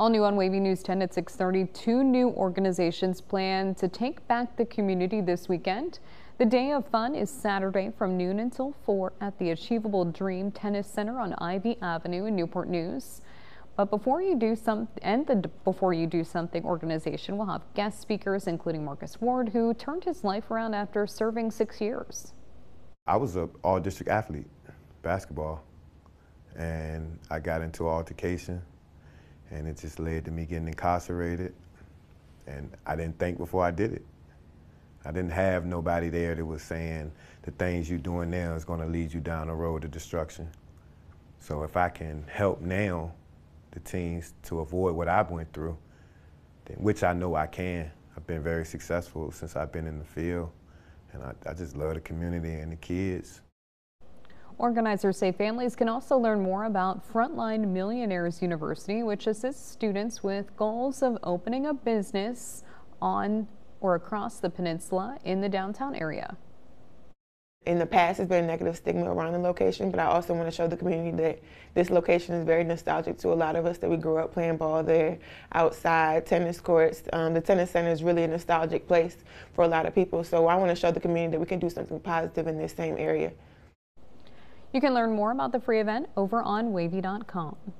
All new on WAVY News 10 at 6:30, two new organizations plan to take back the community this weekend. The day of fun is Saturday from noon until 4 at the Achievable Dream Tennis Center on Ivy Avenue in Newport News. But before you do something organization will have guest speakers, including Marcus Ward, who turned his life around after serving 6 years. I was an all-district athlete, basketball, and I got into an altercation, and it just led to me getting incarcerated, and I didn't think before I did it. I didn't have nobody there that was saying the things you're doing now is going to lead you down a road to destruction. So if I can help now the teens to avoid what I went through, which I know I can. I've been very successful since I've been in the field, and I just love the community and the kids. Organizers say families can also learn more about Frontline Millionaires University, which assists students with goals of opening a business on or across the peninsula in the downtown area. In the past, there's been a negative stigma around the location, but I also want to show the community that this location is very nostalgic to a lot of us, that we grew up playing ball there, outside, tennis courts. The tennis center is really a nostalgic place for a lot of people, so I want to show the community that we can do something positive in this same area. You can learn more about the free event over on wavy.com.